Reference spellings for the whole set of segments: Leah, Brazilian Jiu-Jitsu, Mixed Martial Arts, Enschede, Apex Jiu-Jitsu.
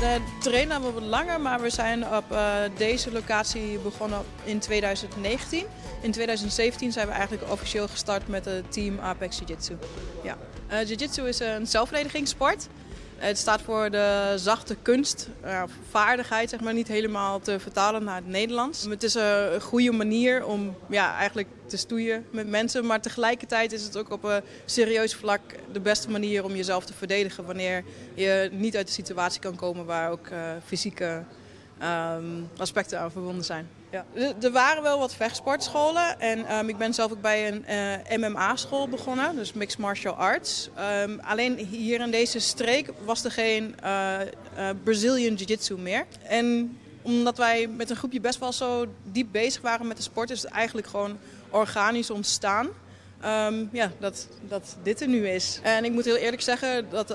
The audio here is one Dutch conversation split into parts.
De trainen hebben we wat langer, maar we zijn op deze locatie begonnen in 2019. In 2017 zijn we eigenlijk officieel gestart met het team Apex Jiu-Jitsu. Ja. Jiu-Jitsu is een zelfverdedigingssport. Het staat voor de zachte kunst, vaardigheid, zeg maar, niet helemaal te vertalen naar het Nederlands. Het is een goede manier om eigenlijk te stoeien met mensen, maar tegelijkertijd is het ook op een serieus vlak de beste manier om jezelf te verdedigen wanneer je niet uit de situatie kan komen waar ook fysieke aspecten aan verbonden zijn. Ja. Er waren wel wat vechtsportscholen en ik ben zelf ook bij een MMA-school begonnen, dus Mixed Martial Arts. Alleen hier in deze streek was er geen Brazilian Jiu-Jitsu meer. En omdat wij met een groepje best wel zo diep bezig waren met de sport, is het eigenlijk gewoon organisch ontstaan. Dat dit er nu is. En ik moet heel eerlijk zeggen dat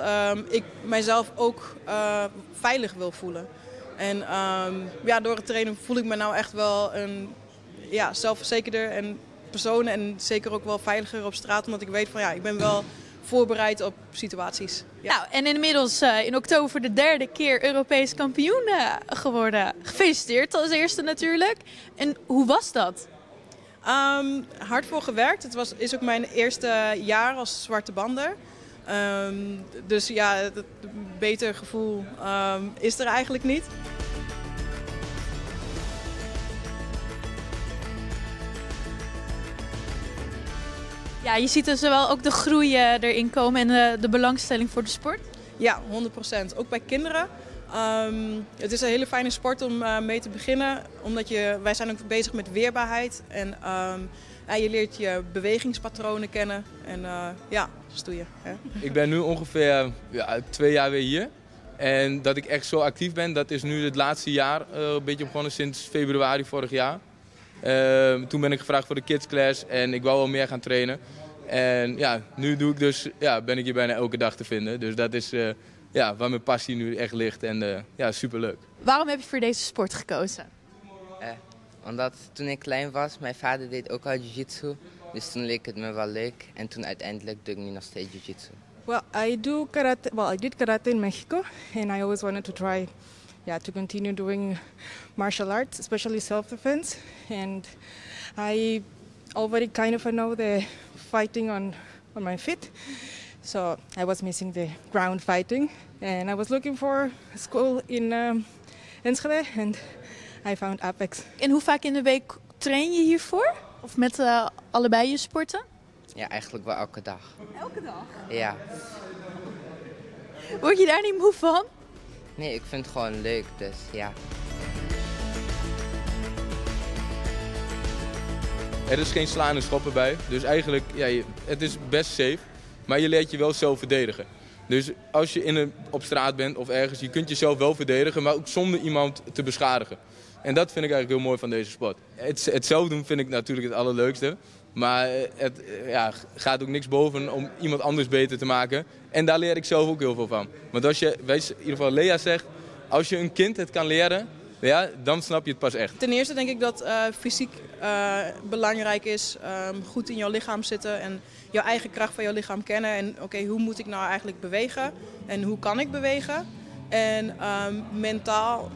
ik mijzelf ook veilig wil voelen. En door het trainen voel ik me nou echt wel zelfverzekerder en persoon en zeker ook wel veiliger op straat. Omdat ik weet van ik ben wel voorbereid op situaties. Ja. Nou, en inmiddels in oktober de derde keer Europees kampioen geworden. Gefeliciteerd als eerste natuurlijk. En hoe was dat? Hard voor gewerkt. Het is ook mijn eerste jaar als zwarte bander. Het beter gevoel is er eigenlijk niet. Ja, je ziet dus wel ook de groei erin komen en de belangstelling voor de sport. Ja, 100%. Ook bij kinderen. Het is een hele fijne sport om mee te beginnen. Omdat wij zijn ook bezig met weerbaarheid. En je leert je bewegingspatronen kennen. En dat doe je. Hè? Ik ben nu ongeveer 2 jaar weer hier. En dat ik echt zo actief ben, dat is nu het laatste jaar een beetje begonnen sinds februari vorig jaar. Toen ben ik gevraagd voor de kidsclass en ik wou wel meer gaan trainen. En nu doe ik ben ik hier bijna elke dag te vinden. Dus dat is... waar mijn passie nu echt ligt en superleuk. Waarom heb je voor deze sport gekozen? Omdat toen ik klein was, mijn vader deed ook al jiu-jitsu. Dus toen leek het me wel leuk en toen uiteindelijk doe ik nu nog steeds jiu-jitsu. Well, I do karate. Well, I did karate in Mexico and I always wanted to try to continue doing martial arts, especially self-defense. And I already kind of know the fighting on my feet. So I was missing the ground fighting and I was looking for a school in Enschede and I found Apex. En hoe vaak in de week train je hiervoor? Of met allebei je sporten? Ja, eigenlijk wel elke dag. Elke dag? Ja. Word je daar niet moe van? Nee, ik vind het gewoon leuk, dus ja. Er is geen slaan en schoppen bij, dus eigenlijk, het is best safe. Maar je leert je wel zelf verdedigen. Dus als je op straat bent of ergens, je kunt jezelf wel verdedigen, maar ook zonder iemand te beschadigen. En dat vind ik eigenlijk heel mooi van deze sport. Het zelf doen vind ik natuurlijk het allerleukste. Maar het gaat ook niks boven om iemand anders beter te maken. En daar leer ik zelf ook heel veel van. Want als je, in ieder geval Leah zegt, als je een kind het kan leren, dan snap je het pas echt. Ten eerste denk ik dat fysiek belangrijk is, goed in jouw lichaam zitten en jouw eigen kracht van jouw lichaam kennen. En oké, hoe moet ik nou eigenlijk bewegen en hoe kan ik bewegen? En mentaal,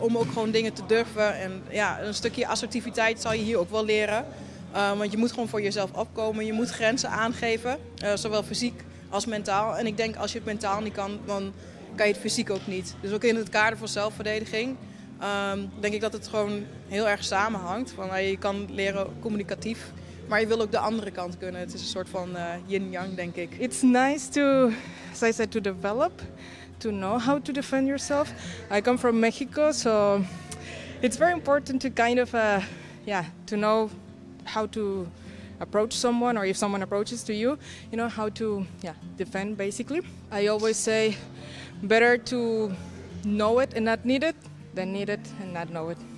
om ook gewoon dingen te durven en een stukje assertiviteit zal je hier ook wel leren. Want je moet gewoon voor jezelf opkomen, je moet grenzen aangeven, zowel fysiek als mentaal. En ik denk als je het mentaal niet kan, dan kan je het fysiek ook niet. Dus ook in het kader van zelfverdediging. Denk ik dat het gewoon heel erg samenhangt. Je kan leren communicatief, maar je wil ook de andere kant kunnen. Het is een soort van yin-yang, denk ik. It's nice to, as I said, to develop, to know how to defend yourself. I come from Mexico, so it's very important to kind of, to know how to approach someone, or if someone approaches to you, you know how to, defend basically. I always say, better to know it and not need it than need it and not know it.